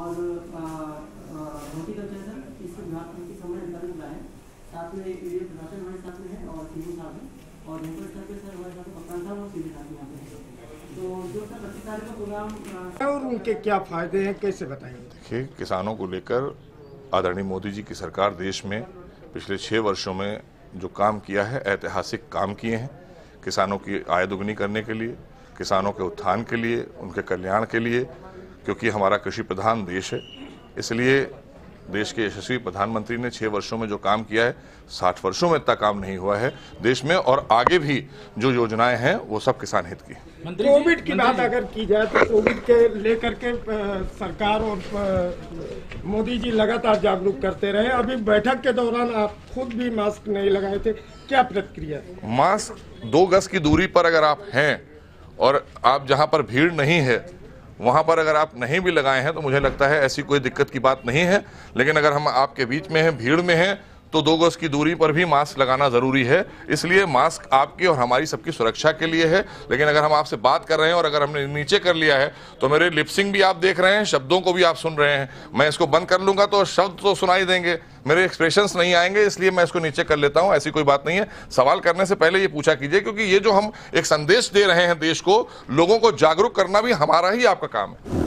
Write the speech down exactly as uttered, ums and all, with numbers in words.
और रोटी का जो है इससे विभाग समिति सामने अंतरण हुआ है, साथ में वीडियो प्रशासन हमारे साथ में है और सीधे साथ हैं और यूपर साथ में सर हमारे साथ कप्तान साहब और सीधे साथ में आते हैं। तो जो सर पच्चीस तारीख का प्रोग्राम और उनके क्या फायदे हैं कैसे बताएंगे? देखिए, किसानों को लेकर आदरणीय मोदी जी की सरकार देश में पिछले छः वर्षों में जो काम किया है, ऐतिहासिक काम किए हैं किसानों की आय दोगुनी करने के लिए, किसानों के उत्थान के लिए, उनके कल्याण के लिए, क्योंकि हमारा कृषि प्रधान देश है। इसलिए देश के यशस्वी प्रधानमंत्री ने छः वर्षों में जो काम किया है, साठ वर्षों में इतना काम नहीं हुआ है देश में, और आगे भी जो योजनाएं हैं वो सब किसान हित की। कोविड की बात अगर की जाए तो कोविड के लेकर के सरकार और मोदी जी लगातार जागरूक करते रहे। अभी बैठक के दौरान आप खुद भी मास्क नहीं लगाए थे, क्या प्रतिक्रिया? मास्क दो गज की दूरी पर अगर आप हैं और आप जहाँ पर भीड़ नहीं है वहाँ पर अगर आप नहीं भी लगाए हैं तो मुझे लगता है ऐसी कोई दिक्कत की बात नहीं है। लेकिन अगर हम आपके बीच में हैं, भीड़ में हैं, तो दो गज की दूरी पर भी मास्क लगाना ज़रूरी है। इसलिए मास्क आपकी और हमारी सबकी सुरक्षा के लिए है। लेकिन अगर हम आपसे बात कर रहे हैं और अगर हमने नीचे कर लिया है तो मेरे लिपसिंग भी आप देख रहे हैं, शब्दों को भी आप सुन रहे हैं। मैं इसको बंद कर लूँगा तो शब्द तो सुनाई देंगे, मेरे एक्सप्रेशंस नहीं आएंगे, इसलिए मैं इसको नीचे कर लेता हूं। ऐसी कोई बात नहीं है। सवाल करने से पहले ये पूछा कीजिए, क्योंकि ये जो हम एक संदेश दे रहे हैं देश को, लोगों को जागरूक करना भी हमारा ही आपका काम है।